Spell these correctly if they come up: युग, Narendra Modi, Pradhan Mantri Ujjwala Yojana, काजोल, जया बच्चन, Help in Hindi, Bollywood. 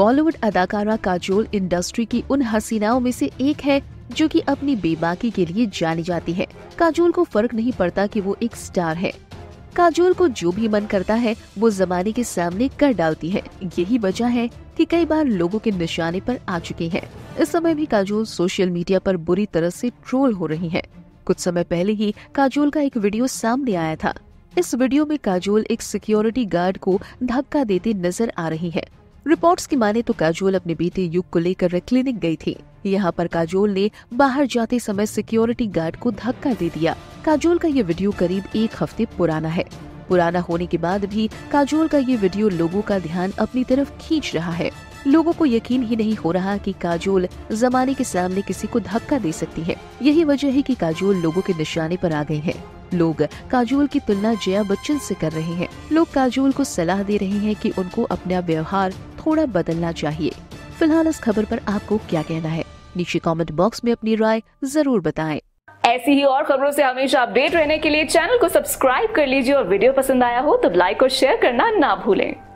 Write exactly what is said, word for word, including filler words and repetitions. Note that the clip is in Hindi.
बॉलीवुड अदाकारा काजोल इंडस्ट्री की उन हसीनाओं में से एक है जो कि अपनी बेबाकी के लिए जानी जाती है। काजोल को फर्क नहीं पड़ता कि वो एक स्टार है। काजोल को जो भी मन करता है वो जमाने के सामने कर डालती है। यही वजह है कि कई बार लोगों के निशाने पर आ चुकी है। इस समय भी काजोल सोशल मीडिया पर बुरी तरह से ट्रोल हो रही है। कुछ समय पहले ही काजोल का एक वीडियो सामने आया था। इस वीडियो में काजोल एक सिक्योरिटी गार्ड को धक्का देते नजर आ रही है। रिपोर्ट्स की माने तो काजोल अपने बेटे युग को लेकर क्लिनिक गई थी। यहाँ पर काजोल ने बाहर जाते समय सिक्योरिटी गार्ड को धक्का दे दिया। काजोल का ये वीडियो करीब एक हफ्ते पुराना है। पुराना होने के बाद भी काजोल का ये वीडियो लोगों का ध्यान अपनी तरफ खींच रहा है। लोगों को यकीन ही नहीं हो रहा कि काजोल जमाने के सामने किसी को धक्का दे सकती है। यही वजह है कि काजोल लोगों के निशाने पर आ गई है। लोग काजोल की तुलना जया बच्चन से कर रहे हैं। लोग काजोल को सलाह दे रहे हैं कि उनको अपना व्यवहार थोड़ा बदलना चाहिए। फिलहाल इस खबर पर आपको क्या कहना है, नीचे कमेंट बॉक्स में अपनी राय जरूर बताएं। ऐसी ही और खबरों से हमेशा अपडेट रहने के लिए चैनल को सब्सक्राइब कर लीजिए और वीडियो पसंद आया हो तो लाइक और शेयर करना ना भूलें।